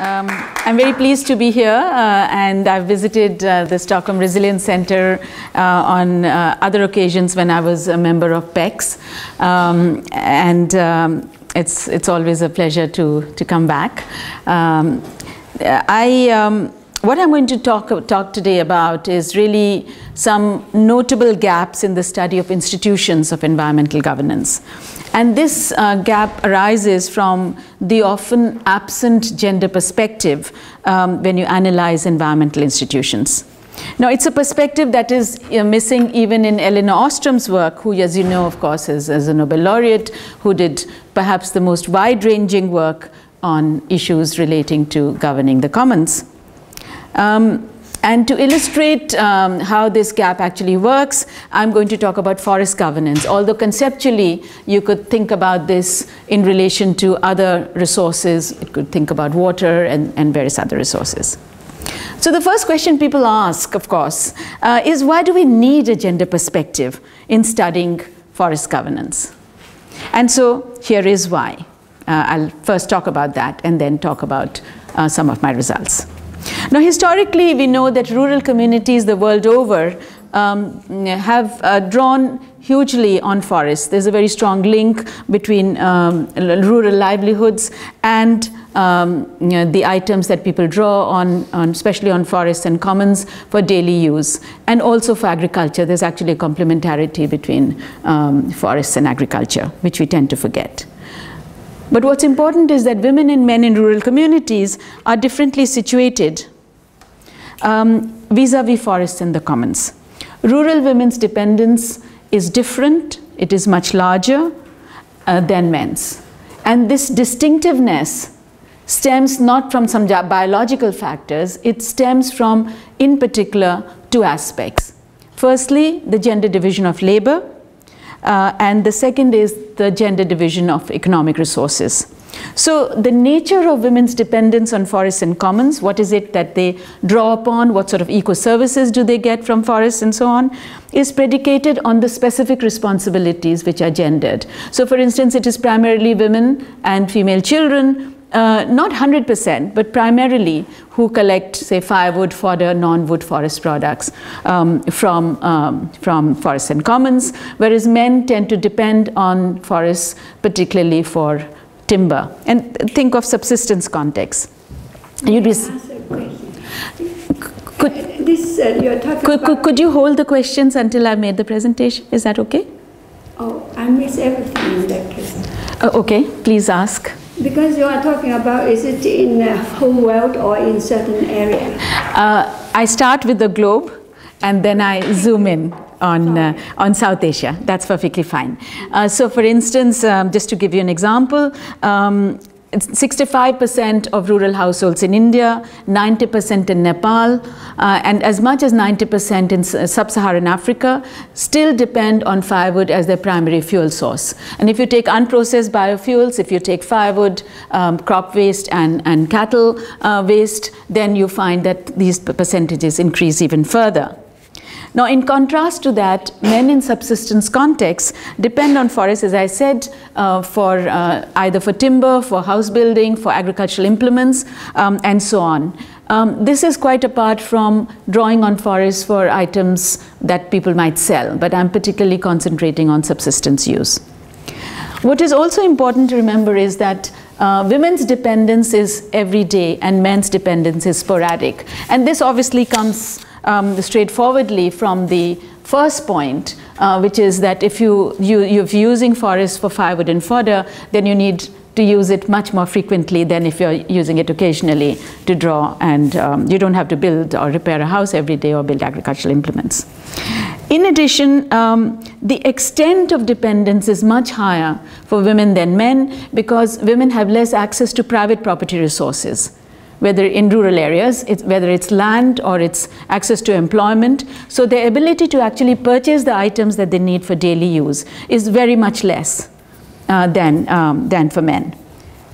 I'm very pleased to be here, and I've visited the Stockholm Resilience Center on other occasions when I was a member of PECS, it's always a pleasure to come back. What I'm going to talk today about is really some notable gaps in the study of institutions of environmental governance. And this gap arises from the often absent gender perspective when you analyze environmental institutions. Now, it's a perspective that is missing even in Eleanor Ostrom's work, who, as you know, of course, is a Nobel laureate, who did perhaps the most wide-ranging work on issues relating to governing the commons. And to illustrate how this gap actually works, I'm going to talk about forest governance, although conceptually you could think about this in relation to other resources. You could think about water and various other resources. So the first question people ask, of course, is why do we need a gender perspective in studying forest governance? And so here is why. I'll first talk about that and then talk about some of my results. Now, historically, we know that rural communities the world over have drawn hugely on forests. There's a very strong link between rural livelihoods and the items that people draw on, especially on forests and commons for daily use, and also for agriculture. There's actually a complementarity between forests and agriculture, which we tend to forget. But what's important is that women and men in rural communities are differently situated vis-à-vis forests and the commons. Rural women's dependence is different, it is much larger than men's. And this distinctiveness stems not from some biological factors, it stems from, in particular, two aspects. Firstly, the gender division of labor, and the second is the gender division of economic resources. So the nature of women's dependence on forests and commons, what is it that they draw upon, what sort of eco-services do they get from forests and so on, is predicated on the specific responsibilities which are gendered. So for instance, it is primarily women and female children, not 100%, but primarily who collect, say, firewood, fodder, non-wood forest products from forests and commons, whereas men tend to depend on forests, particularly for timber. And think of subsistence context. You'd be could you hold the questions until I've made the presentation? Is that okay? Oh, I miss everything in that case. Okay, please ask. Because you are talking about, is it in the whole world or in certain area? I start with the globe and then I zoom in on South Asia. That's perfectly fine. So for instance, just to give you an example, 65% of rural households in India, 90% in Nepal, and as much as 90% in sub-Saharan Africa still depend on firewood as their primary fuel source. And if you take unprocessed biofuels, if you take firewood, crop waste and cattle waste, then you find that these percentages increase even further. Now, in contrast to that, men in subsistence contexts depend on forests, as I said, either for timber, for house building, for agricultural implements, and so on. This is quite apart from drawing on forests for items that people might sell, but I'm particularly concentrating on subsistence use. What is also important to remember is that women's dependence is everyday and men's dependence is sporadic. And this obviously comes straightforwardly from the first point, which is that if you're using forests for firewood and fodder, then you need to use it much more frequently than if you're using it occasionally to draw, and you don't have to build or repair a house every day or build agricultural implements. In addition, the extent of dependence is much higher for women than men because women have less access to private property resources, whether in rural areas, whether it's land or it's access to employment. So their ability to actually purchase the items that they need for daily use is very much less than for men.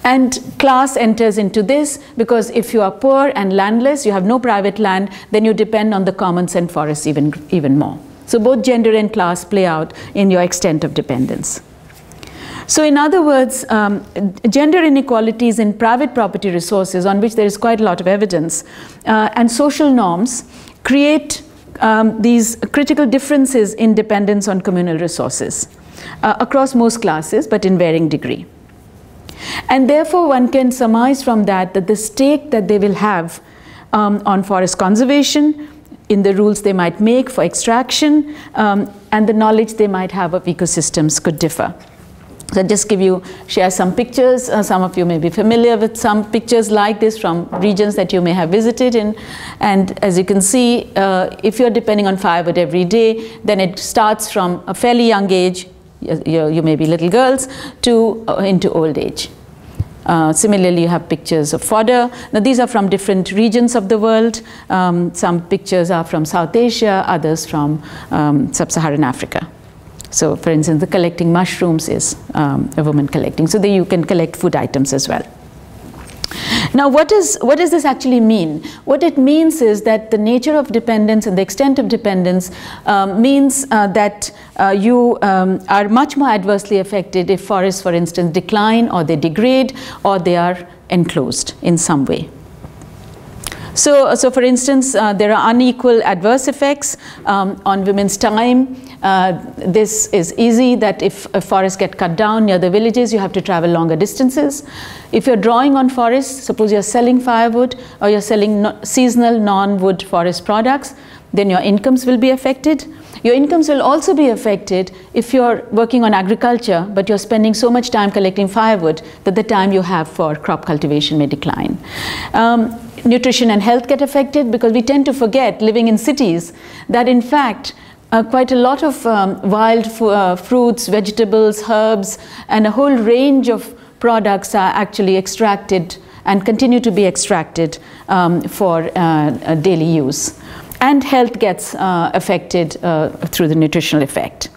And class enters into this because if you are poor and landless, you have no private land, then you depend on the commons and forests even more. So both gender and class play out in your extent of dependence. So in other words, gender inequalities in private property resources, on which there is quite a lot of evidence, and social norms create these critical differences in dependence on communal resources across most classes, but in varying degree. And therefore, one can surmise from that that the stake that they will have on forest conservation, in the rules they might make for extraction, and the knowledge they might have of ecosystems could differ. So just share some pictures. Some of you may be familiar with some pictures like this from regions that you may have visited in. And as you can see, if you're depending on firewood every day, then it starts from a fairly young age, you may be little girls, to into old age. Similarly, you have pictures of fodder. Now, these are from different regions of the world. Some pictures are from South Asia, others from Sub-Saharan Africa. So, for instance, the collecting mushrooms is a woman collecting. So, you can collect food items as well. Now, what does this actually mean? What it means is that the nature of dependence and the extent of dependence means that you are much more adversely affected if forests, for instance, decline or they degrade or they are enclosed in some way. So for instance, there are unequal adverse effects on women's time. This is easy, that if forests get cut down near the villages, you have to travel longer distances. If you're drawing on forests, suppose you're selling firewood or you're selling seasonal non-wood forest products, then your incomes will be affected. Your incomes will also be affected if you're working on agriculture, but you're spending so much time collecting firewood that the time you have for crop cultivation may decline. Nutrition and health get affected because we tend to forget, living in cities, that in fact quite a lot of wild fruits, vegetables, herbs, and a whole range of products are actually extracted and continue to be extracted for daily use. And health gets affected through the nutritional effect.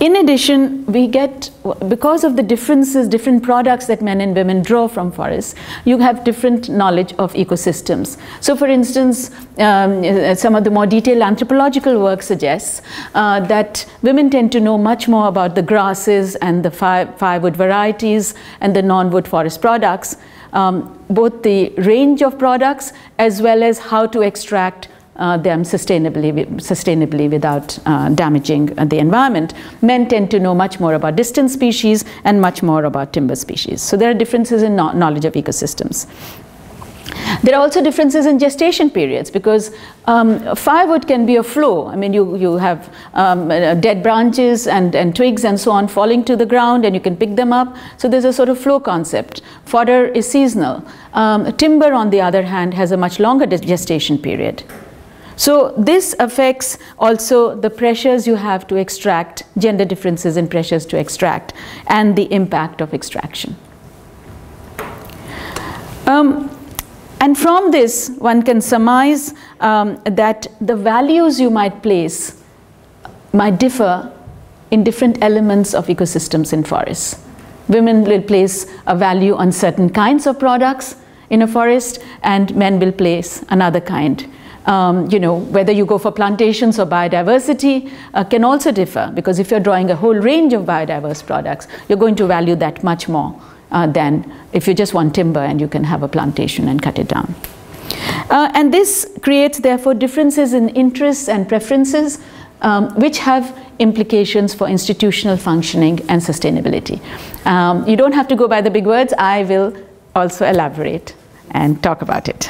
In addition, we get, because of the differences, different products that men and women draw from forests, you have different knowledge of ecosystems. So for instance, some of the more detailed anthropological work suggests that women tend to know much more about the grasses and the firewood varieties and the non-wood forest products, both the range of products as well as how to extract them sustainably without damaging the environment. Men tend to know much more about distant species and much more about timber species. So there are differences in knowledge of ecosystems. There are also differences in gestation periods because firewood can be a flow. I mean, you have dead branches and twigs and so on falling to the ground and you can pick them up. So there's a sort of flow concept. Fodder is seasonal. Timber, on the other hand, has a much longer gestation period. So this affects also the pressures you have to extract, gender differences in pressures to extract, and the impact of extraction. And from this, one can surmise that the values you might place might differ in different elements of ecosystems in forests. Women will place a value on certain kinds of products in a forest, and men will place another kind. You know, whether you go for plantations or biodiversity can also differ, because if you're drawing a whole range of biodiverse products, you're going to value that much more than if you just want timber and you can have a plantation and cut it down. And this creates, therefore, differences in interests and preferences, which have implications for institutional functioning and sustainability. You don't have to go by the big words. I will also elaborate and talk about it.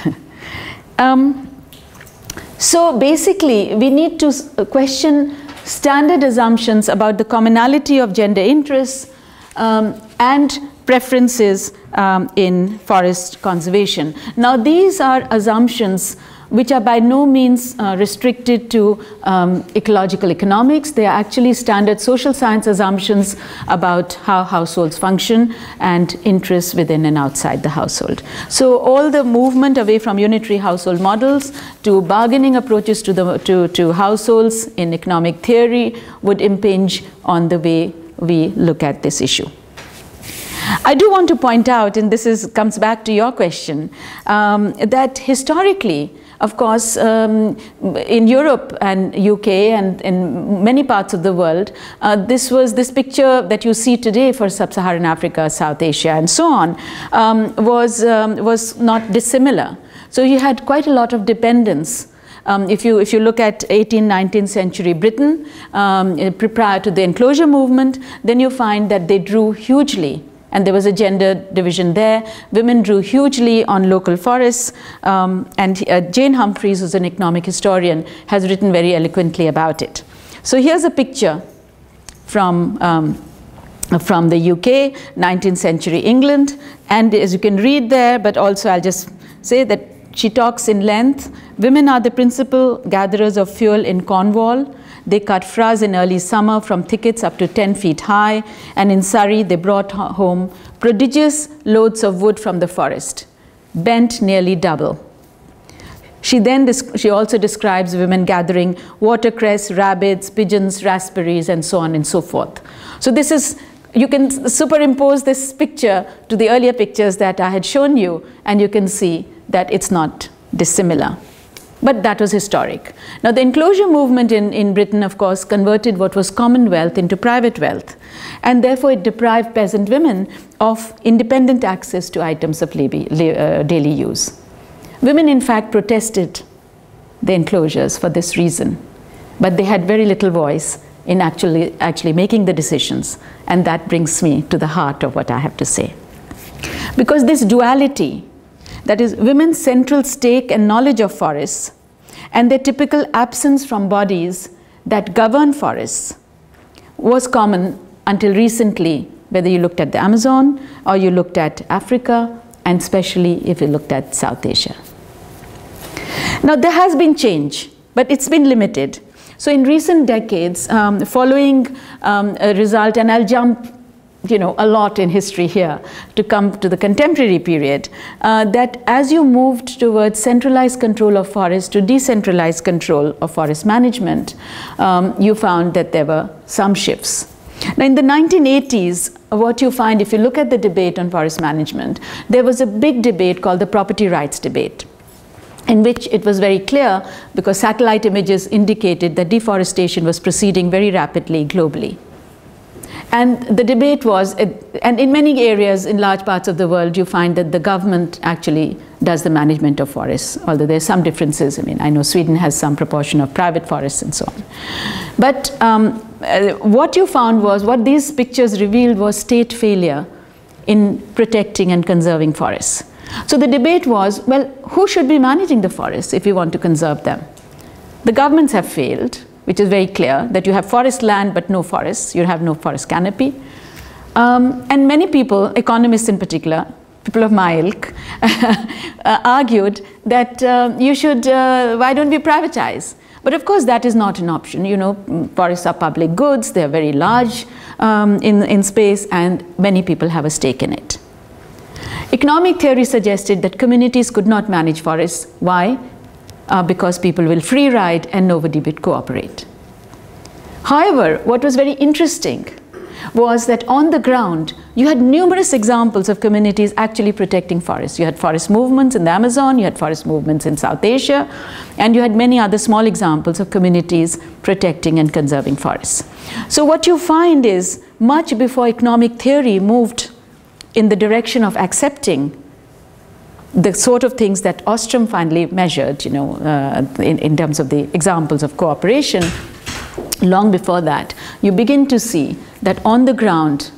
So basically, we need to question standard assumptions about the commonality of gender interests and preferences in forest conservation. Now, these are assumptions which are by no means restricted to ecological economics. They are actually standard social science assumptions about how households function and interests within and outside the household. So all the movement away from unitary household models to bargaining approaches to households in economic theory would impinge on the way we look at this issue. I do want to point out, and this comes back to your question, that historically, Of course, in Europe and UK and in many parts of the world, this picture that you see today for sub-Saharan Africa, South Asia, and so on, was not dissimilar. So you had quite a lot of dependence. If you look at 18th, 19th century Britain, prior to the enclosure movement, then you find that they drew hugely, and there was a gender division there. Women drew hugely on local forests, and Jane Humphries, who's an economic historian, has written very eloquently about it. So here's a picture from the UK, 19th century England, and as you can read there, but also I'll just say that she talks in length. Women are the principal gatherers of fuel in Cornwall. They cut fraas in early summer from thickets up to 10 feet high, and in Surrey they brought home prodigious loads of wood from the forest, bent nearly double. She also describes women gathering watercress, rabbits, pigeons, raspberries, and so on and so forth. So this is, you can superimpose this picture to the earlier pictures that I had shown you, and you can see that it's not dissimilar. But that was historic. Now, the enclosure movement in Britain, of course, converted what was common wealth into private wealth, and therefore it deprived peasant women of independent access to items of daily use. Women, in fact, protested the enclosures for this reason, but they had very little voice in actually making the decisions, and that brings me to the heart of what I have to say. Because this duality, that is, women's central stake and knowledge of forests, and their typical absence from bodies that govern forests, was common until recently, whether you looked at the Amazon or you looked at Africa, and especially if you looked at South Asia. Now, there has been change, but it's been limited. So in recent decades, following a result, and I'll jump a lot in history here to come to the contemporary period, that as you moved towards centralized control of forests to decentralized control of forest management, you found that there were some shifts. Now, in the 1980s, what you find, if you look at the debate on forest management, there was a big debate called the property rights debate, in which it was very clear, because satellite images indicated that deforestation was proceeding very rapidly globally. And the debate was, and in many areas, in large parts of the world, you find that the government actually does the management of forests, although there are some differences. I mean, I know Sweden has some proportion of private forests and so on. But what you found was, what these pictures revealed was state failure in protecting and conserving forests. So the debate was, well, who should be managing the forests if we want to conserve them? The governments have failed, which is very clear, that you have forest land but no forests, you have no forest canopy. And many people, economists in particular, people of my ilk, argued that you should, why don't we privatize? But of course that is not an option. You know, forests are public goods, they are very large in space, and many people have a stake in it. Economic theory suggested that communities could not manage forests. Why? Because people will free ride and nobody would cooperate. However, what was very interesting was that on the ground, you had numerous examples of communities actually protecting forests. You had forest movements in the Amazon, you had forest movements in South Asia, and you had many other small examples of communities protecting and conserving forests. So what you find is, much before economic theory moved in the direction of accepting the sort of things that Ostrom finally measured, in terms of the examples of cooperation, long before that, you begin to see that on the ground,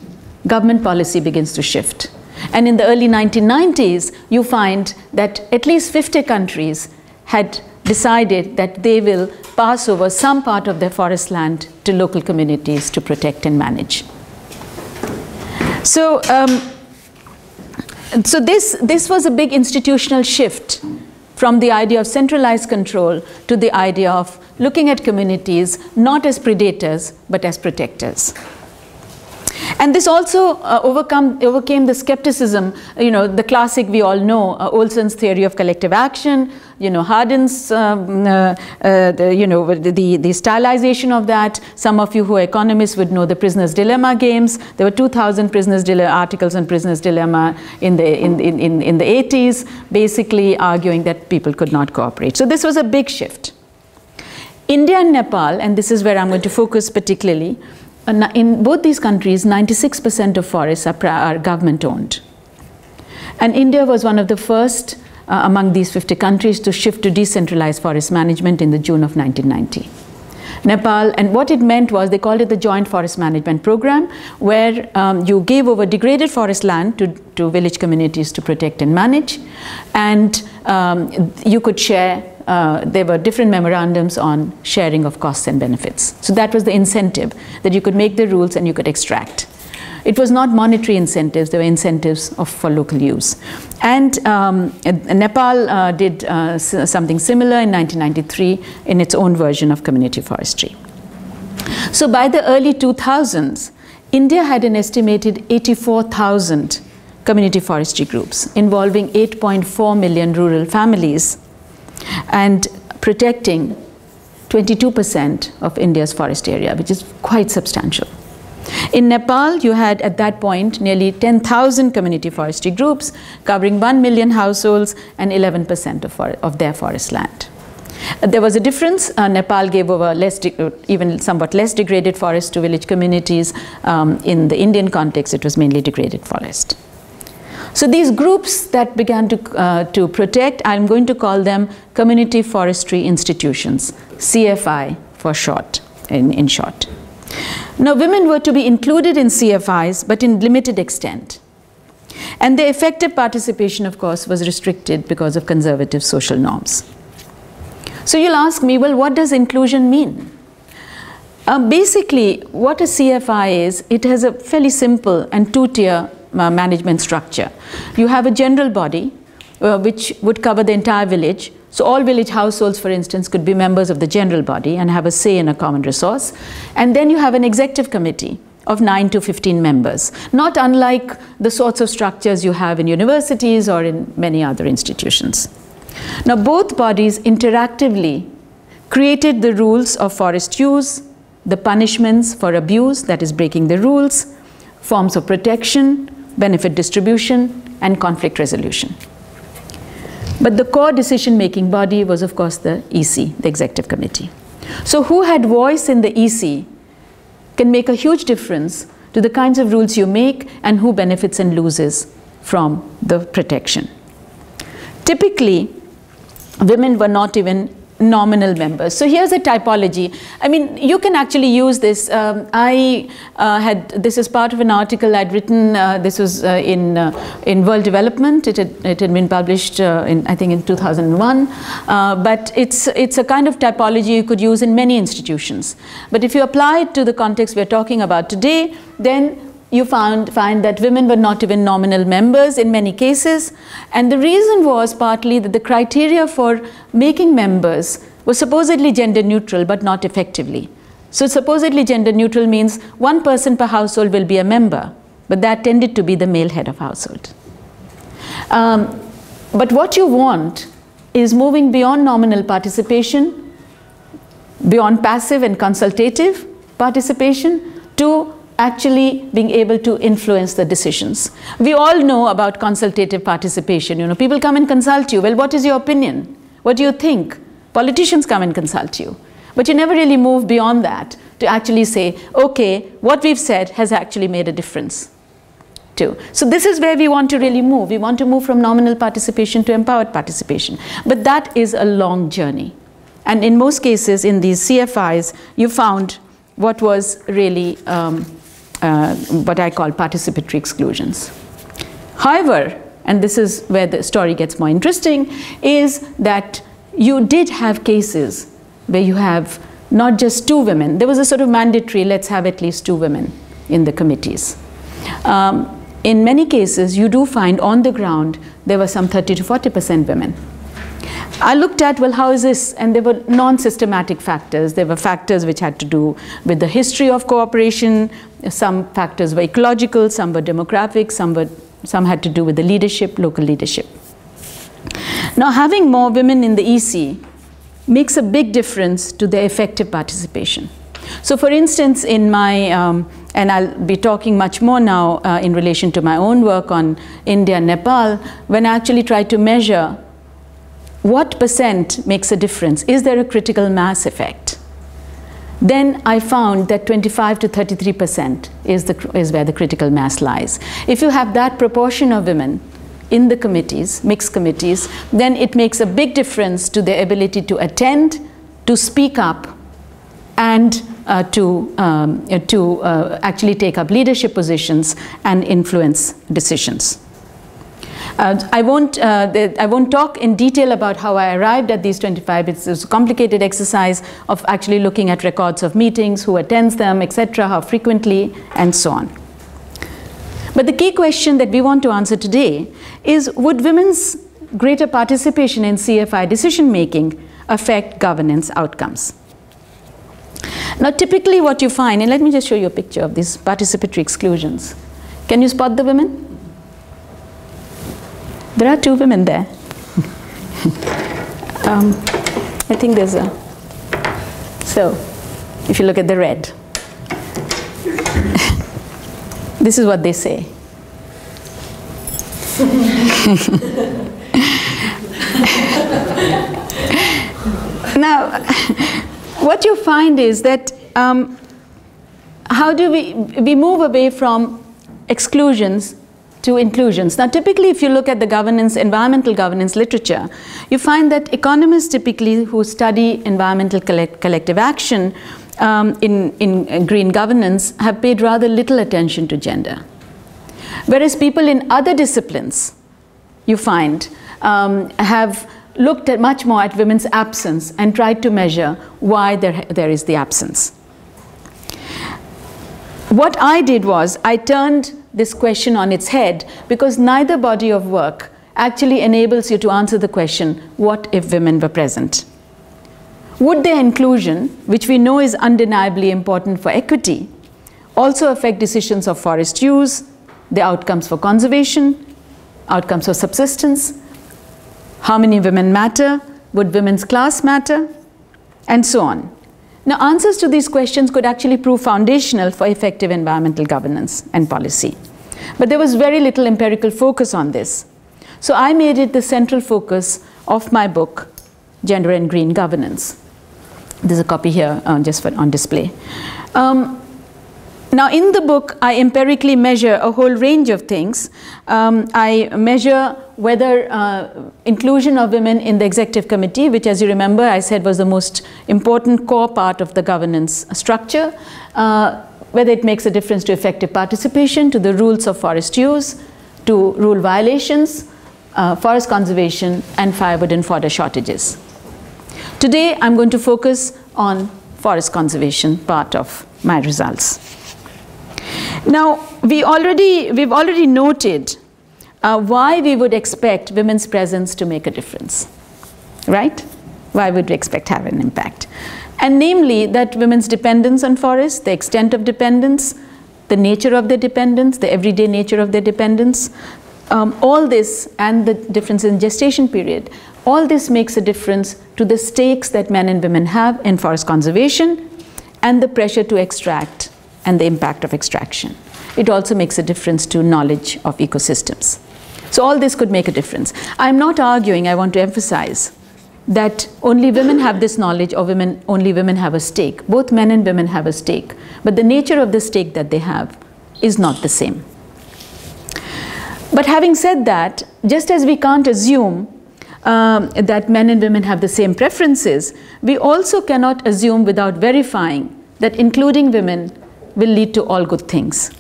government policy begins to shift. And in the early 1990s, you find that at least 50 countries had decided that they will pass over some part of their forest land to local communities to protect and manage. So, this was a big institutional shift from the idea of centralized control to the idea of looking at communities not as predators but as protectors. And this also overcame the skepticism, the classic we all know, Olson's theory of collective action, Hardin's, the stylization of that. Some of you who are economists would know the prisoner's dilemma games. There were 2,000 prisoner's articles on prisoner's dilemma in the 80s, basically arguing that people could not cooperate. So this was a big shift. India and Nepal, and this is where I'm going to focus particularly, in both these countries, 96% of forests are government-owned. And India was one of the first among these 50 countries to shift to decentralized forest management in the June of 1990. Nepal, and what it meant was they called it the Joint Forest Management Program, where you gave over degraded forest land to village communities to protect and manage, and you could share. There were different memorandums on sharing of costs and benefits. So that was the incentive, that you could make the rules and you could extract. It was not monetary incentives, there were incentives for local use. And Nepal did something similar in 1993 in its own version of community forestry. So by the early 2000s, India had an estimated 84,000 community forestry groups involving 8.4 million rural families and protecting 22% of India's forest area, which is quite substantial. In Nepal, you had at that point nearly 10,000 community forestry groups covering 1 million households and 11% of their forest land. There was a difference. Nepal gave over less, even somewhat less degraded forest to village communities. In the Indian context, it was mainly degraded forest. So these groups that began to protect, I'm going to call them community forestry institutions, CFI for short, in short. Now women were to be included in CFIs, but in limited extent. And their effective participation, of course, was restricted because of conservative social norms. So you'll ask me, well, what does inclusion mean? Basically, what a CFI is, it has a fairly simple and two-tier management structure. You have a general body which would cover the entire village. So all village households, for instance, could be members of the general body and have a say in a common resource. And then you have an executive committee of 9 to 15 members, not unlike the sorts of structures you have in universities or in many other institutions. Now both bodies interactively created the rules of forest use, the punishments for abuse, that is breaking the rules, forms of protection, benefit distribution, and conflict resolution. But the core decision-making body was, of course, the EC, the Executive Committee. So who had voice in the EC can make a huge difference to the kinds of rules you make and who benefits and loses from the protection. Typically, women were not even nominal members. So here's a typology. I mean, you can actually use this. This is part of an article I'd written. This was in World Development. It had been published I think in 2001. But it's a kind of typology you could use in many institutions. But if you apply it to the context we're talking about today, then you find that women were not even nominal members in many cases. And the reason was partly that the criteria for making members was supposedly gender neutral, but not effectively. So supposedly gender neutral means one person per household will be a member, but that tended to be the male head of household. But what you want is moving beyond nominal participation, beyond passive and consultative participation, to actually being able to influence the decisions. We all know about consultative participation. You know, people come and consult you. Well, what is your opinion? What do you think? Politicians come and consult you. But you never really move beyond that to actually say, okay, what we've said has actually made a difference too. So this is where we want to really move. We want to move from nominal participation to empowered participation. But that is a long journey. And in most cases, in these CFIs, you found what was really what I call participatory exclusions. However, and this is where the story gets more interesting, is that you did have cases where you have not just two women. There was a sort of mandatory, let's have at least two women in the committees. In many cases, you do find on the ground, there were some 30 to 40% women. I looked at, well, how is this? And there were non-systematic factors. There were factors which had to do with the history of cooperation. Some factors were ecological, some were demographic, some had to do with the leadership, local leadership. Now, having more women in the EC makes a big difference to their effective participation. So, for instance, in my and I'll be talking much more now in relation to my own work on India and Nepal, when I actually try to measure what percent makes a difference, is there a critical mass effect, then I found that 25% to 33% is where the critical mass lies. If you have that proportion of women in the committees, mixed committees, then it makes a big difference to their ability to attend, to speak up, and to actually take up leadership positions and influence decisions. I won't talk in detail about how I arrived at these 25. It's a complicated exercise of actually looking at records of meetings, who attends them, etc., how frequently, and so on. But the key question that we want to answer today is, would women's greater participation in CFI decision making affect governance outcomes? Now, typically what you find, and let me just show you a picture of these participatory exclusions. Can you spot the women? There are two women there. I think there's a... So, if you look at the red, this is what they say. Now, what you find is that how do we move away from exclusions to inclusions. Now, typically, if you look at the governance, environmental governance literature, you find that economists typically who study environmental collective action in green governance have paid rather little attention to gender. Whereas people in other disciplines, you find, have looked at much more at women's absence and tried to measure why there is the absence. What I did was I turned this question on its head, because neither body of work actually enables you to answer the question, what if women were present? Would their inclusion, which we know is undeniably important for equity, also affect decisions of forest use, the outcomes for conservation, outcomes for subsistence, how many women matter, would women's class matter, and so on. Now, answers to these questions could actually prove foundational for effective environmental governance and policy. But there was very little empirical focus on this. So I made it the central focus of my book, Gender and Green Governance. There's a copy here just for on display. Now, in the book, I empirically measure a whole range of things. I measure whether inclusion of women in the executive committee, which, as you remember, I said was the most important core part of the governance structure, whether it makes a difference to effective participation, to the rules of forest use, to rule violations, forest conservation, and firewood and fodder shortages. Today, I'm going to focus on forest conservation part of my results. Now, we've already noted why we would expect women's presence to make a difference, right? Why would we expect to have an impact? And namely, that women's dependence on forests, the extent of dependence, the nature of their dependence, the everyday nature of their dependence, all this and the difference in gestation period, all this makes a difference to the stakes that men and women have in forest conservation and the pressure to extract and the impact of extraction. It also makes a difference to knowledge of ecosystems. So all this could make a difference. I'm not arguing, I want to emphasize, that only women have this knowledge or only women have a stake. Both men and women have a stake, but the nature of the stake that they have is not the same. But having said that, just as we can't assume that men and women have the same preferences, we also cannot assume without verifying that including women will lead to all good things.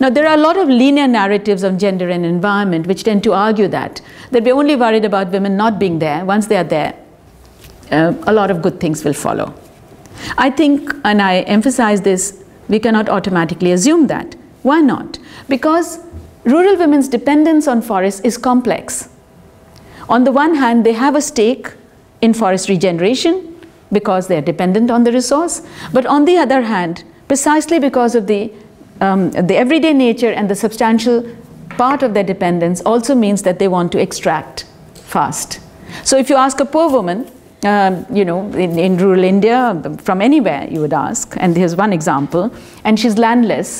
Now, there are a lot of linear narratives on gender and environment which tend to argue that we're only worried about women not being there. Once they are there, a lot of good things will follow. I think, and I emphasize this, we cannot automatically assume that. Why not? Because rural women's dependence on forests is complex. On the one hand, they have a stake in forest regeneration because they're dependent on the resource. But on the other hand, precisely because of the everyday nature and the substantial part of their dependence also means that they want to extract fast. So if you ask a poor woman, you know, in rural India, from anywhere you would ask, and here's one example, and she's landless,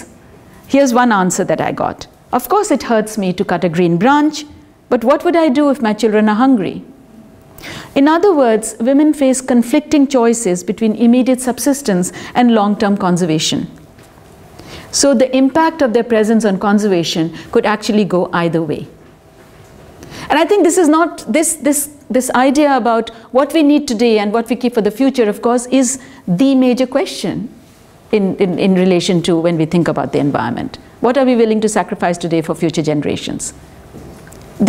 here's one answer that I got. Of course it hurts me to cut a green branch, but what would I do if my children are hungry? In other words, women face conflicting choices between immediate subsistence and long-term conservation. So the impact of their presence on conservation could actually go either way. And I think this is not, this idea about what we need today and what we keep for the future, of course, is the major question in relation to when we think about the environment. What are we willing to sacrifice today for future generations?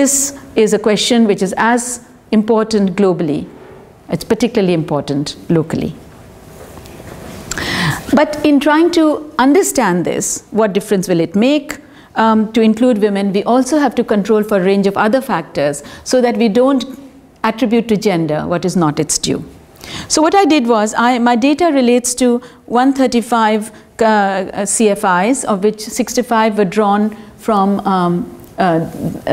This is a question which is as important globally. It's particularly important locally. But in trying to understand this, what difference will it make to include women, we also have to control for a range of other factors so that we don't attribute to gender what is not its due. So what I did was, my data relates to 135 CFIs, of which 65 were drawn from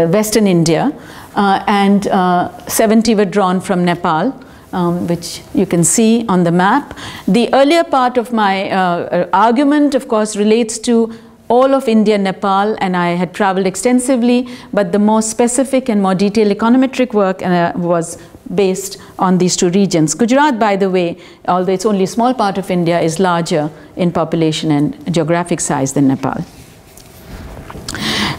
Western India, and 70 were drawn from Nepal, which you can see on the map. The earlier part of my argument, of course, relates to all of India and Nepal, and I had traveled extensively, but the more specific and more detailed econometric work was based on these two regions. Gujarat, by the way, although it's only a small part of India, is larger in population and geographic size than Nepal.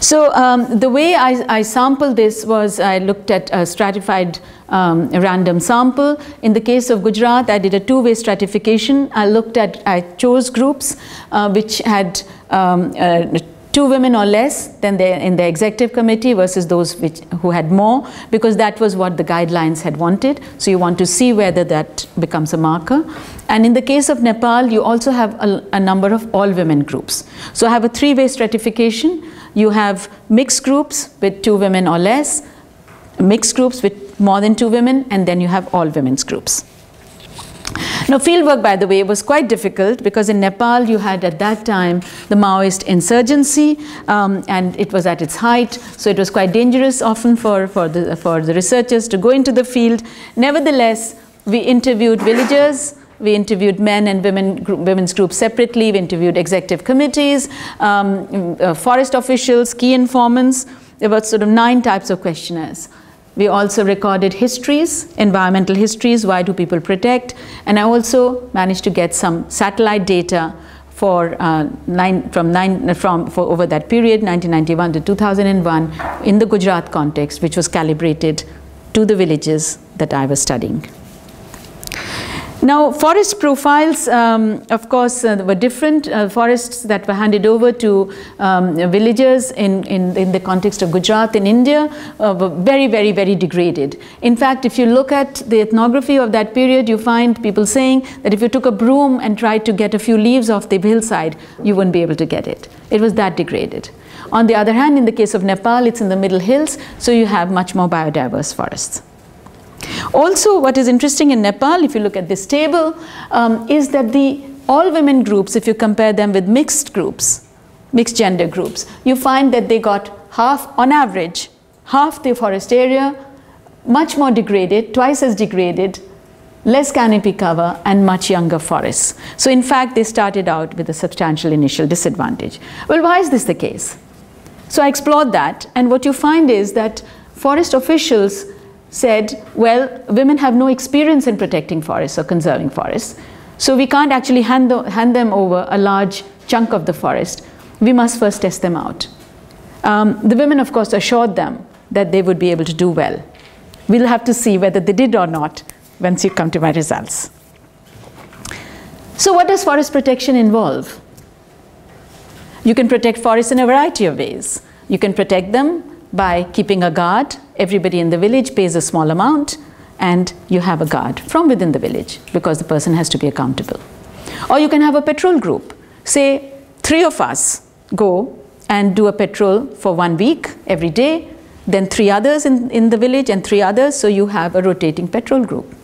So the way I sampled this was I looked at a stratified random sample. In the case of Gujarat, I did a two-way stratification. I chose groups which had two women or less than in the executive committee versus those who had more, because that was what the guidelines had wanted. So you want to see whether that becomes a marker. And in the case of Nepal, you also have a number of all-women groups. So I have a three-way stratification. You have mixed groups with two women or less, mixed groups with more than two women, and then you have all women's groups. Now, fieldwork, by the way, was quite difficult because in Nepal you had at that time the Maoist insurgency, and it was at its height, so it was quite dangerous often for the researchers to go into the field. Nevertheless, we interviewed villagers, we interviewed men and women women's groups separately, we interviewed executive committees, forest officials, key informants. There were sort of 9 types of questionnaires. We also recorded histories, environmental histories, why do people protect? And I also managed to get some satellite data for, over that period, 1991 to 2001, in the Gujarat context, which was calibrated to the villages that I was studying. Now, forest profiles, of course, were different. Forests that were handed over to villagers in the context of Gujarat in India were very, very, very degraded. In fact, if you look at the ethnography of that period, you find people saying that if you took a broom and tried to get a few leaves off the hillside, you wouldn't be able to get it. It was that degraded. On the other hand, in the case of Nepal, it's in the middle hills, so you have much more biodiverse forests. Also, what is interesting in Nepal, if you look at this table, is that the all-women groups, if you compare them with mixed groups, mixed gender groups, you find that they got half, on average, half the forest area, much more degraded, twice as degraded, less canopy cover, and much younger forests. So in fact, they started out with a substantial initial disadvantage. Well, why is this the case? So I explored that, and what you find is that forest officials said, well, women have no experience in protecting forests or conserving forests, so we can't actually hand them over a large chunk of the forest. We must first test them out. The women, of course, assured them that they would be able to do well. We'll have to see whether they did or not once you come to my results. So what does forest protection involve? You can protect forests in a variety of ways. You can protect them by keeping a guard. Everybody in the village pays a small amount and you have a guard from within the village because the person has to be accountable. Or you can have a patrol group. Say 3 of us go and do a patrol for 1 week every day, then 3 others in the village and 3 others, so you have a rotating patrol group.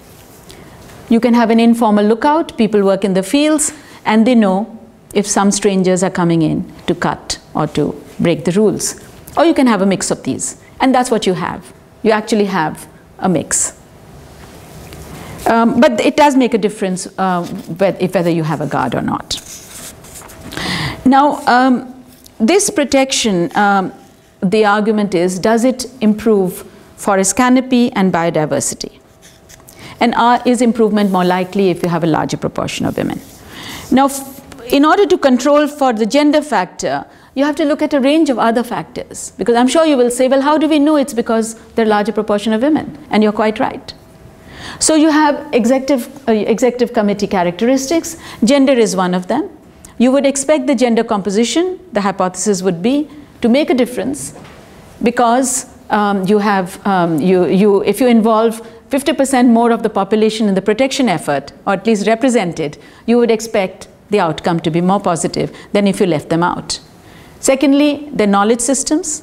You can have an informal lookout. People work in the fields and they know if some strangers are coming in to cut or to break the rules. Or you can have a mix of these. And that's what you have. You actually have a mix. But it does make a difference whether you have a guard or not. Now, this protection, the argument is, does it improve forest canopy and biodiversity? And is improvement more likely if you have a larger proportion of women? Now, in order to control for the gender factor, you have to look at a range of other factors. Because I'm sure you will say, well, how do we know it's because there are larger proportion of women? And you're quite right. So you have executive committee characteristics. Gender is one of them. You would expect the gender composition, the hypothesis would be, to make a difference because you have, if you involve 50% more of the population in the protection effort, or at least represented, you would expect the outcome to be more positive than if you left them out. Secondly, the knowledge systems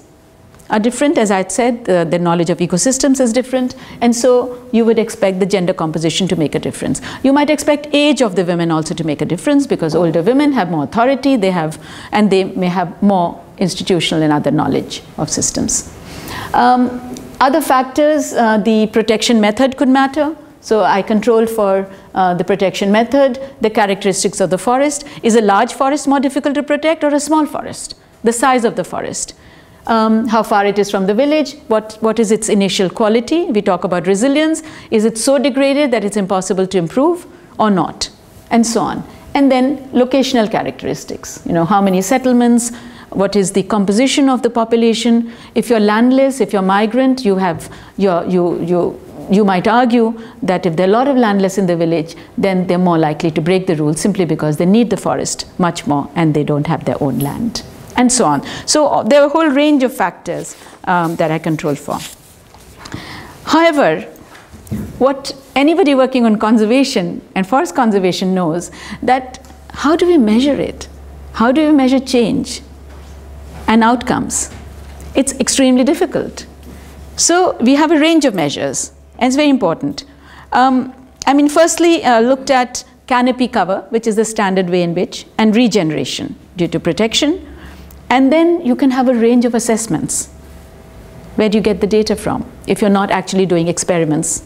are different. As I said, the knowledge of ecosystems is different, and so you would expect the gender composition to make a difference. You might expect age of the women also to make a difference because older women have more authority, and they may have more institutional and other knowledge of systems. Other factors, the protection method could matter. So I controlled for the protection method, the characteristics of the forest. Is a large forest more difficult to protect or a small forest? The size of the forest. How far it is from the village, what is its initial quality? We talk about resilience. Is it so degraded that it's impossible to improve or not? And so on. And then locational characteristics. You know, how many settlements? What is the composition of the population? If you're landless, if you're migrant, you might argue that if there are a lot of landless in the village, then they're more likely to break the rules simply because they need the forest much more and they don't have their own land. And so on. So there are a whole range of factors that I control for. However, what anybody working on conservation and forest conservation knows, that how do we measure it? How do we measure change and outcomes? It's extremely difficult. So we have a range of measures, and it's very important. I mean, firstly, looked at canopy cover, which is the standard way in which, and regeneration due to protection. And then you can have a range of assessments. Where do you get the data from? If you're not actually doing experiments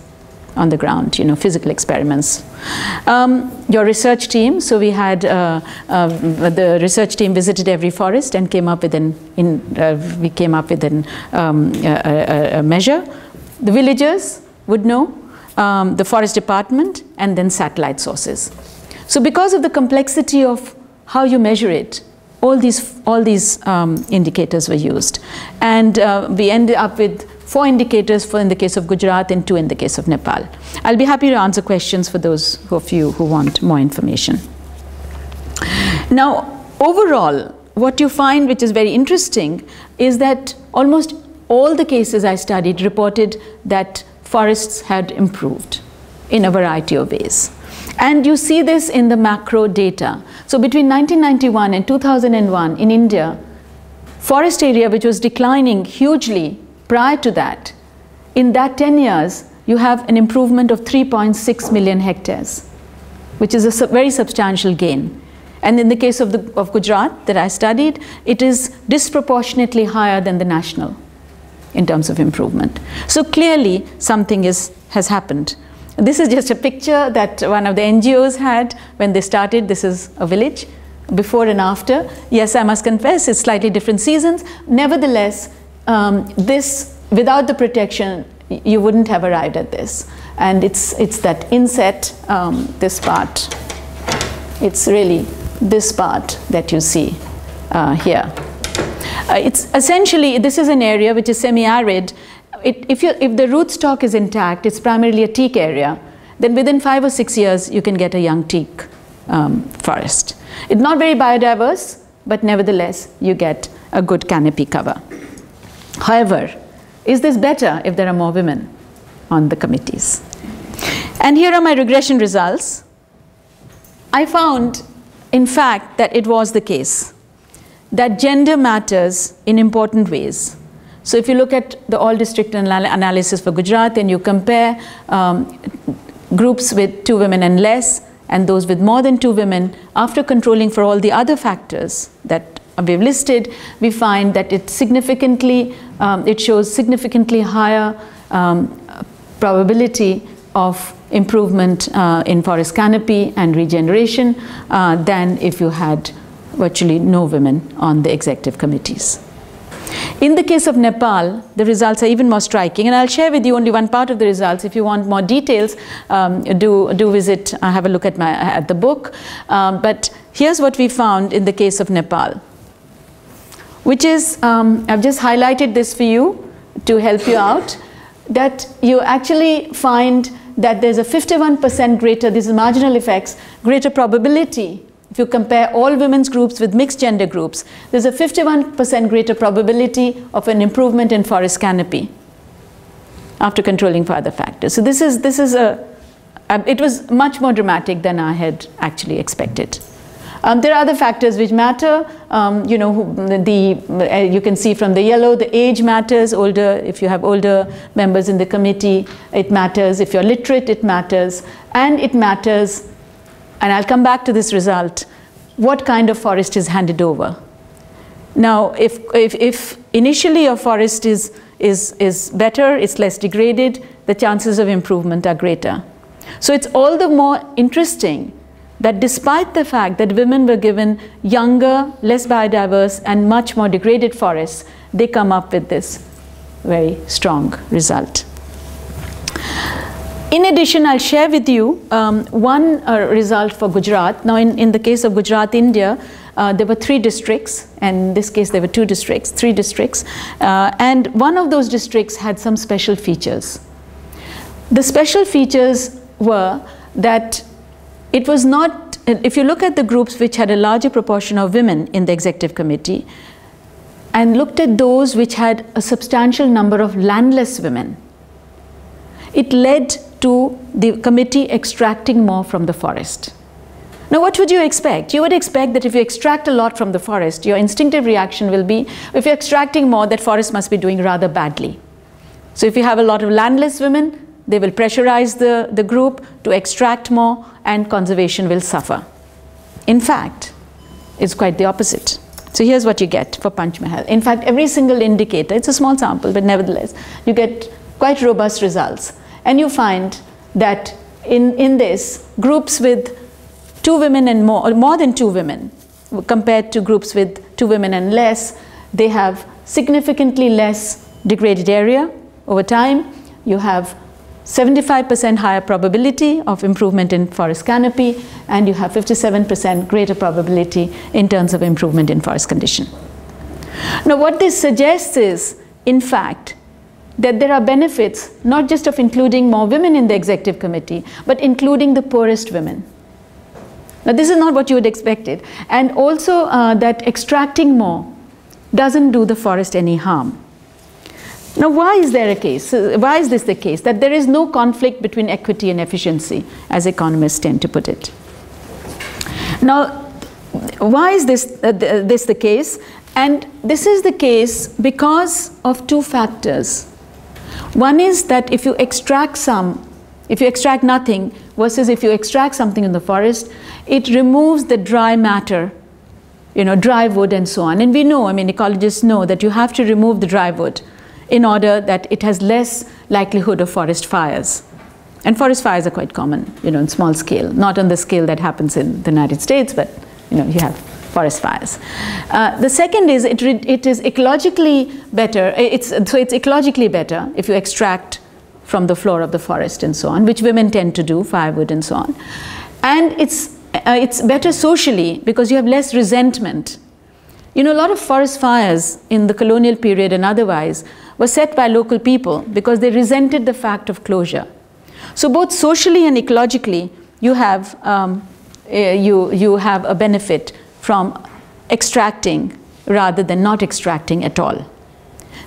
on the ground, you know, physical experiments. Your research team, so we had, the research team visited every forest and came up with a measure. The villagers would know, the forest department, and then satellite sources. So because of the complexity of how you measure it, all these indicators were used. And we ended up with 4 indicators in the case of Gujarat and 2 in the case of Nepal. I'll be happy to answer questions for those of you who want more information. Now, overall, what you find, which is very interesting, is that almost all the cases I studied reported that forests had improved in a variety of ways. And you see this in the macro data. So between 1991 and 2001 in India, forest area which was declining hugely prior to that, in that 10 years, you have an improvement of 3.6 million hectares, which is a very substantial gain. And in the case of Gujarat that I studied, it is disproportionately higher than the national in terms of improvement. So clearly something has happened. This is just a picture that one of the NGOs had when they started. This is a village, before and after. Yes, I must confess, it's slightly different seasons. Nevertheless, without the protection, you wouldn't have arrived at this. And it's that inset, this part. It's really this part that you see here. It's essentially, this is an area which is semi-arid. If the rootstock is intact, it's primarily a teak area, then within 5 or 6 years, you can get a young teak forest. It's not very biodiverse, but nevertheless, you get a good canopy cover. However, is this better if there are more women on the committees? And here are my regression results. I found, in fact, that it was the case, that gender matters in important ways. So if you look at the all district analysis for Gujarat and you compare groups with 2 women and less, and those with more than 2 women, after controlling for all the other factors that we've listed, we find that it significantly, it shows significantly higher probability of improvement in forest canopy and regeneration than if you had virtually no women on the executive committees. In the case of Nepal, the results are even more striking, and I'll share with you only one part of the results. If you want more details, do visit, have a look at the book. But here's what we found in the case of Nepal, which is, I've just highlighted this for you to help you out, that you actually find that there's a 51% greater, these are marginal effects, greater probability. If you compare all women's groups with mixed gender groups, there's a 51% greater probability of an improvement in forest canopy after controlling for other factors. So it was much more dramatic than I had actually expected. There are other factors which matter, you know, you can see from the yellow, the age matters, older, if you have older members in the committee, it matters, if you're literate, it matters, and it matters, and I'll come back to this result, what kind of forest is handed over. Now, if initially your forest is better, it's less degraded, the chances of improvement are greater. So it's all the more interesting that despite the fact that women were given younger, less biodiverse, and much more degraded forests, they come up with this very strong result. In addition, I'll share with you one result for Gujarat. Now, in the case of Gujarat, India, there were 3 districts, and in this case there were 2 districts, 3 districts, and one of those districts had some special features. The special features were that it was not, if you look at the groups which had a larger proportion of women in the executive committee and looked at those which had a substantial number of landless women, it led to the committee extracting more from the forest. Now, what would you expect? You would expect that if you extract a lot from the forest, your instinctive reaction will be, if you're extracting more, that forest must be doing rather badly. So if you have a lot of landless women, they will pressurize the group to extract more, and conservation will suffer. In fact, it's quite the opposite. So here's what you get for Panch Mahal. In fact, every single indicator, it's a small sample, but nevertheless, you get quite robust results. And you find that in this, groups with 2 women and more, or more than 2 women, compared to groups with 2 women and less, they have significantly less degraded area over time. You have 75% higher probability of improvement in forest canopy, and you have 57% greater probability in terms of improvement in forest condition. Now, what this suggests is, in fact, that there are benefits not just of including more women in the executive committee, but including the poorest women. Now, this is not what you would expect it, and also that extracting more doesn't do the forest any harm. Now, why is there a case? Why is this the case? That there is no conflict between equity and efficiency, as economists tend to put it. Now, why is this the case? And this is the case because of 2 factors. One is that if you extract some, if you extract nothing, versus if you extract something in the forest, it removes the dry matter, you know, dry wood and so on. And we know, I mean, ecologists know that you have to remove the dry wood in order that it has less likelihood of forest fires. And forest fires are quite common, you know, in small scale, not on the scale that happens in the United States, but, you know, you have forest fires. The second is it is ecologically better, so it's ecologically better if you extract from the floor of the forest and so on, which women tend to do, firewood and so on. And it's better socially because you have less resentment. You know, a lot of forest fires in the colonial period and otherwise were set by local people because they resented the fact of closure. So both socially and ecologically, you have a benefit from extracting rather than not extracting at all.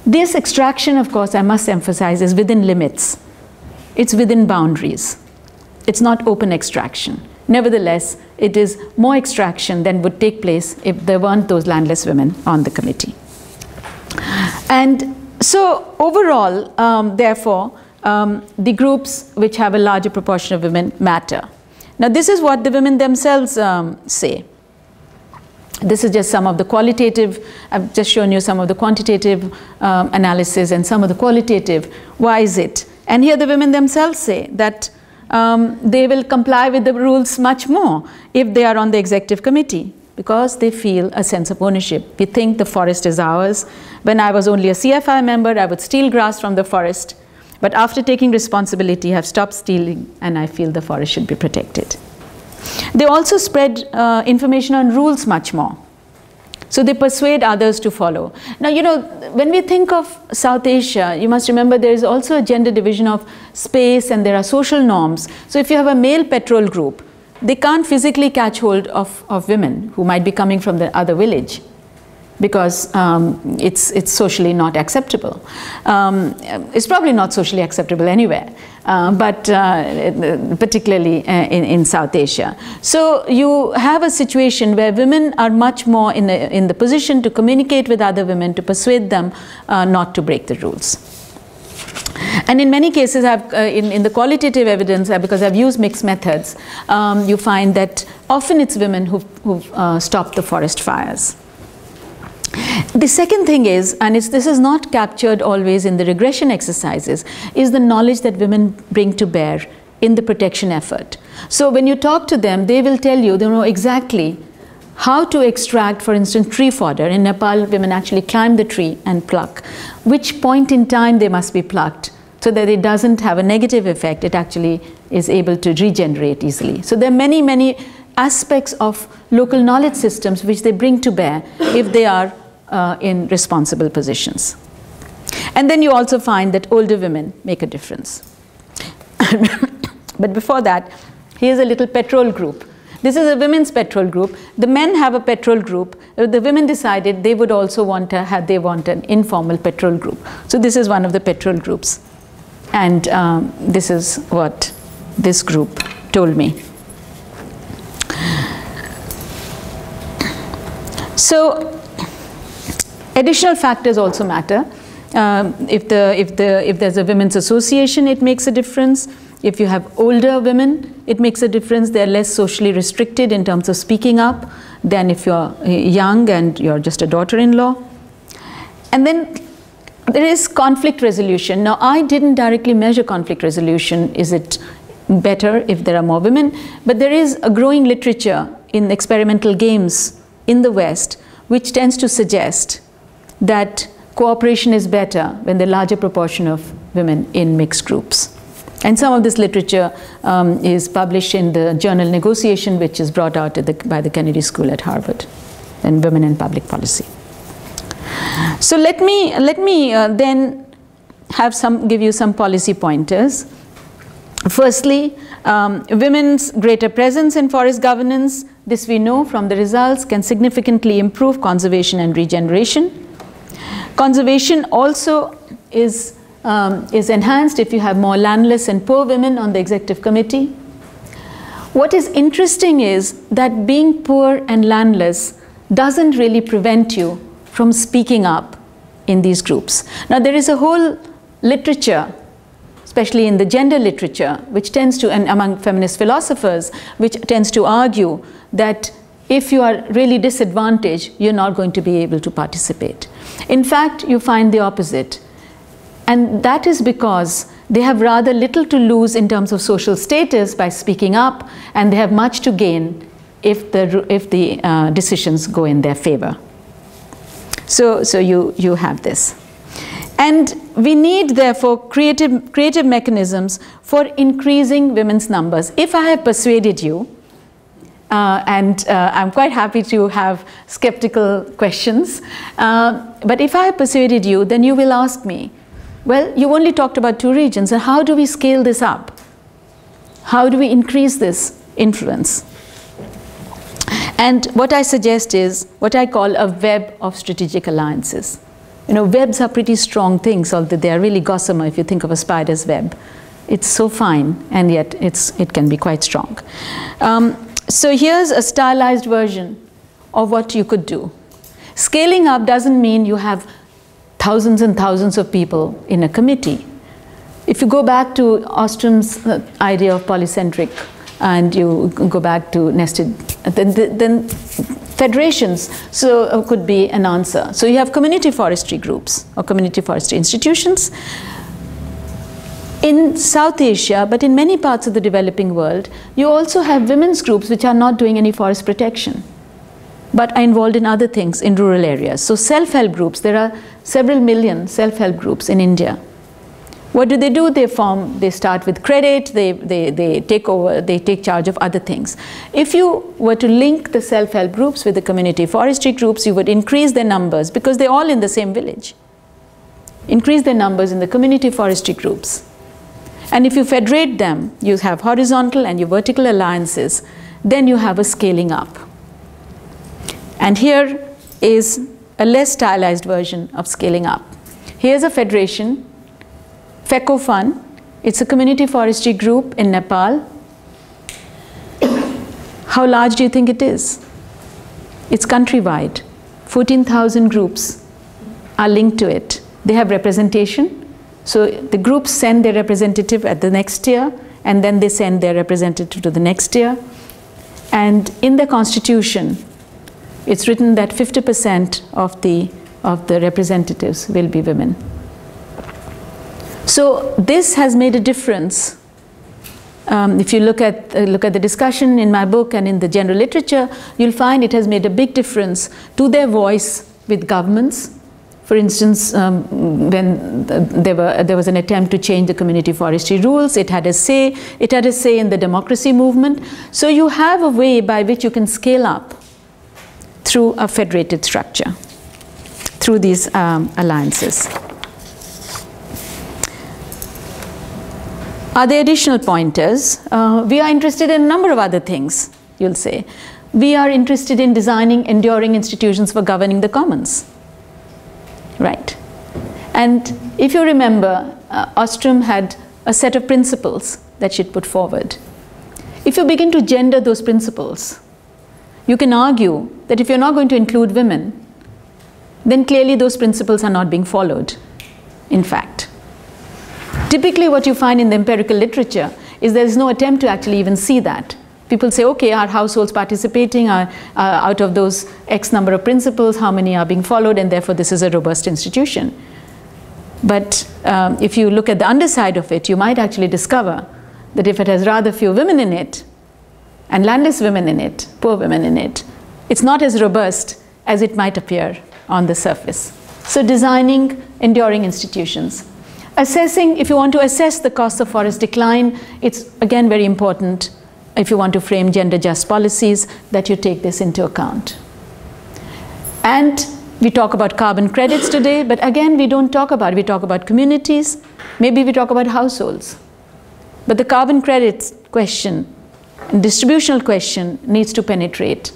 This extraction, of course, I must emphasize, is within limits. It's within boundaries. It's not open extraction. Nevertheless, it is more extraction than would take place if there weren't those landless women on the committee. And so overall, therefore, the groups which have a larger proportion of women matter. Now, this is what the women themselves say. This is just some of the qualitative, I've just shown you some of the quantitative analysis and some of the qualitative. Why is it? And here the women themselves say that they will comply with the rules much more if they are on the executive committee, because they feel a sense of ownership. We think the forest is ours. When I was only a CFI member, I would steal grass from the forest. But after taking responsibility, I have stopped stealing, and I feel the forest should be protected. They also spread information on rules much more. So they persuade others to follow. Now, you know, when we think of South Asia, you must remember there is also a gender division of space and there are social norms. So if you have a male patrol group, they can't physically catch hold of women who might be coming from the other village, because it's socially not acceptable. It's probably not socially acceptable anywhere, but particularly in South Asia. So you have a situation where women are much more in the position to communicate with other women, to persuade them not to break the rules. And in many cases, I've, in the qualitative evidence, because I've used mixed methods, you find that often it's women who've stopped the forest fires. The second thing is, and this is not captured always in the regression exercises, is the knowledge that women bring to bear in the protection effort. So when you talk to them, they will tell you, they know exactly how to extract, for instance, tree fodder. In Nepal, women actually climb the tree and pluck. Which point in time they must be plucked, so that it doesn't have a negative effect. It actually is able to regenerate easily. So there are many, many aspects of local knowledge systems which they bring to bear if they are in responsible positions. And then you also find that older women make a difference. But before that, here's a little patrol group. This is a women's patrol group. The men have a patrol group. The women decided they would also want to have, they want an informal patrol group. So this is one of the patrol groups. And this is what this group told me. So additional factors also matter. If there's a women's association, it makes a difference. If you have older women, it makes a difference. They're less socially restricted in terms of speaking up than if you're young and you're just a daughter-in-law. And then there is conflict resolution. Now, I didn't directly measure conflict resolution. Is it better if there are more women? But there is a growing literature in experimental games in the West, which tends to suggest that cooperation is better when the larger proportion of women in mixed groups. And some of this literature is published in the journal Negotiation, which is brought out by the Kennedy School at Harvard, and Women and Public Policy. So let me then give you some policy pointers. Firstly, women's greater presence in forest governance, this we know from the results, can significantly improve conservation and regeneration. Conservation also is enhanced if you have more landless and poor women on the executive committee. What is interesting is that being poor and landless doesn't really prevent you from speaking up in these groups. Now, there is a whole literature, especially in the gender literature, which tends to, and among feminist philosophers, which tends to argue that if you are really disadvantaged, you're not going to be able to participate. In fact, you find the opposite. And that is because they have rather little to lose in terms of social status by speaking up, and they have much to gain if the decisions go in their favor. So you have this. And we need, therefore, creative mechanisms for increasing women's numbers. If I have persuaded you, and I'm quite happy to have skeptical questions, but if I have persuaded you, then you will ask me, well, you only talked about two regions, and how do we scale this up? How do we increase this influence? And what I suggest is what I call a web of strategic alliances. You know, webs are pretty strong things, although they are really gossamer if you think of a spider's web. It's so fine, and yet it can be quite strong. So here's a stylized version of what you could do. Scaling up doesn't mean you have thousands and thousands of people in a committee. If you go back to Ostrom's idea of polycentric and you go back to nested, then federations could be an answer. So you have community forestry groups or community forestry institutions. In South Asia, but in many parts of the developing world, you also have women's groups which are not doing any forest protection, but are involved in other things in rural areas. So self-help groups, there are several million self-help groups in India. What do? They form, they start with credit, they take over, they take charge of other things. If you were to link the self-help groups with the community forestry groups, you would increase their numbers because they're all in the same village. Increase their numbers in the community forestry groups. And if you federate them, you have horizontal and your vertical alliances, then you have a scaling up. And here is a less stylized version of scaling up. Here's a federation, FECOFUN. It's a community forestry group in Nepal. How large do you think it is? It's countrywide. 14,000 groups are linked to it. They have representation. So the groups send their representative at the next year, and then they send their representative to the next year. And in the constitution, it's written that 50% of the representatives will be women. So this has made a difference. If you look at the discussion in my book and in the general literature, you'll find it has made a big difference to their voice with governments. For instance, when there was an attempt to change the community forestry rules, it had a say in the democracy movement. So you have a way by which you can scale up through a federated structure, through these alliances. Are there additional pointers? We are interested in a number of other things, you'll say. We are interested in designing enduring institutions for governing the commons. Right. And if you remember, Ostrom had a set of principles that she'd put forward. If you begin to gender those principles, you can argue that if you're not going to include women, then clearly those principles are not being followed, in fact. Typically what you find in the empirical literature is there is no attempt to actually even see that. People say, okay, are households participating? Out of those X number of principles, how many are being followed? And therefore, this is a robust institution. But if you look at the underside of it, you might actually discover that if it has rather few women in it, and landless women in it, poor women in it, it's not as robust as it might appear on the surface. So designing enduring institutions. Assessing, if you want to assess the cost of forest decline, it's again very important. If you want to frame gender-just policies, that you take this into account. And we talk about carbon credits today, but again, we talk about communities, maybe we talk about households. But the carbon credits question, distributional question, needs to penetrate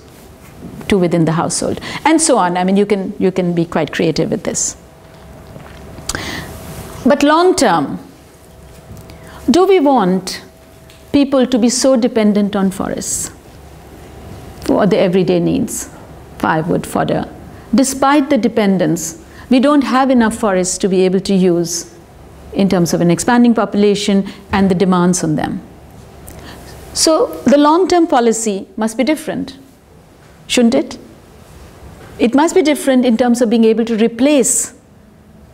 to within the household, and so on. I mean, you can be quite creative with this. But long-term, do we want people to be so dependent on forests for their everyday needs, firewood, fodder? Despite the dependence, we don't have enough forests to be able to use in terms of an expanding population and the demands on them. So the long-term policy must be different, shouldn't it? It must be different in terms of being able to replace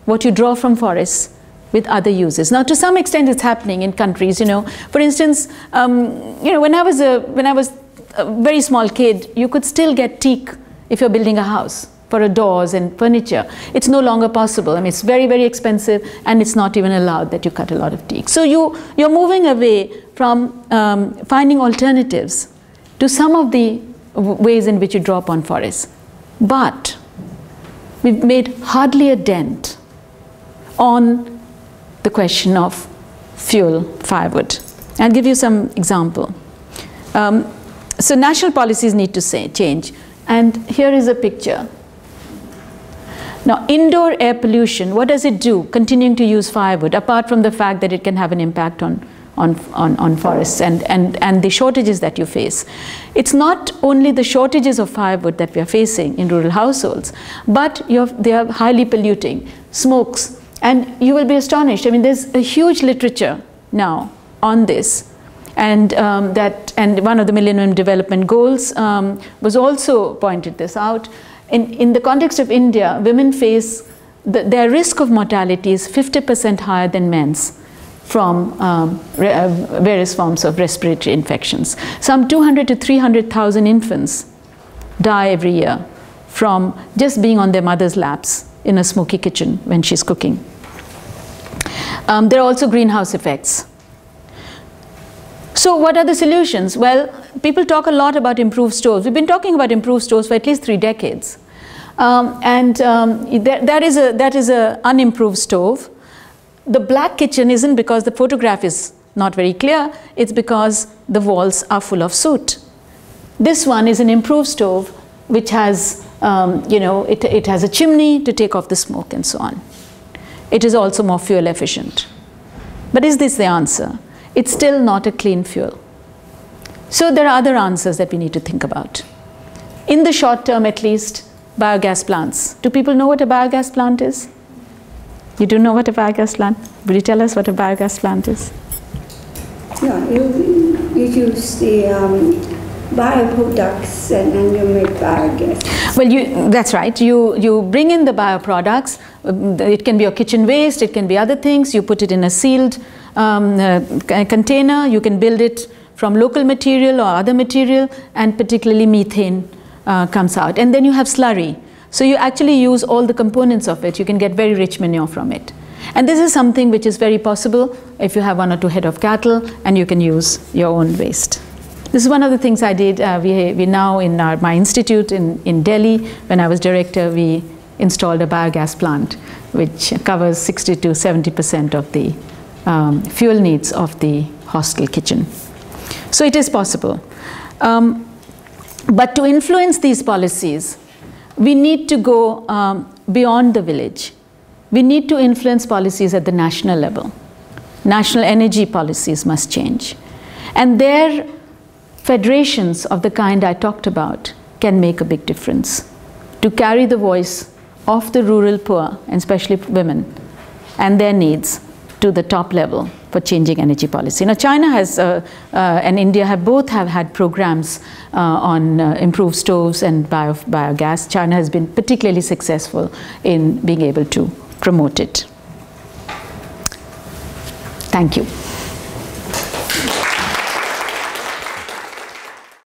what you draw from forests with other uses. Now, to some extent, it's happening in countries. You know, for instance, when I was a very small kid, you could still get teak if you're building a house for doors and furniture. It's no longer possible. I mean, it's very, very expensive, and it's not even allowed that you cut a lot of teak. So you're moving away from finding alternatives to some of the ways in which you draw upon forests. But we've made hardly a dent on the question of fuel, firewood. I'll give you some example. So national policies need to change. And here is a picture. Now, indoor air pollution, what does it do, continuing to use firewood, apart from the fact that it can have an impact on forests and the shortages that you face? It's not only the shortages of firewood that we are facing in rural households, but they are highly polluting. Smokes, And you will be astonished. I mean, there's a huge literature now on this. And one of the Millennium Development Goals was also pointed this out. In the context of India, women face their risk of mortality is 50% higher than men's from various forms of respiratory infections. Some 200 to 300,000 infants die every year from just being on their mother's laps in a smoky kitchen when she's cooking. There are also greenhouse effects. So what are the solutions? Well, people talk a lot about improved stores. We've been talking about improved stores for at least 3 decades. That is an unimproved stove. The black kitchen isn't because the photograph is not very clear, it's because the walls are full of soot. This one is an improved stove which has, it has a chimney to take off the smoke and so on. It is also more fuel efficient. But is this the answer? It's still not a clean fuel. So there are other answers that we need to think about. In the short term, at least, biogas plants. Do people know what a biogas plant is? You do know what a biogas plant is? Will you tell us what a biogas plant is? Yeah, you use the bioproducts and then you make biogas. Well, that's right. You bring in the bioproducts. It can be your kitchen waste, it can be other things. You put it in a sealed container. You can build it from local material or other material, and particularly methane comes out. And then you have slurry. So you actually use all the components of it. You can get very rich manure from it. And this is something which is very possible if you have 1 or 2 head of cattle and you can use your own waste. This is one of the things I did. We now in my institute in Delhi, when I was director, we installed a biogas plant which covers 60 to 70% of the fuel needs of the hostel kitchen. So it is possible. But to influence these policies, we need to go beyond the village. We need to influence policies at the national level. National energy policies must change. And there, federations of the kind I talked about can make a big difference to carry the voice of the rural poor, and especially women, and their needs to the top level for changing energy policy. Now, China has and India both have had programs on improved stoves and biogas. China has been particularly successful in being able to promote it. Thank you.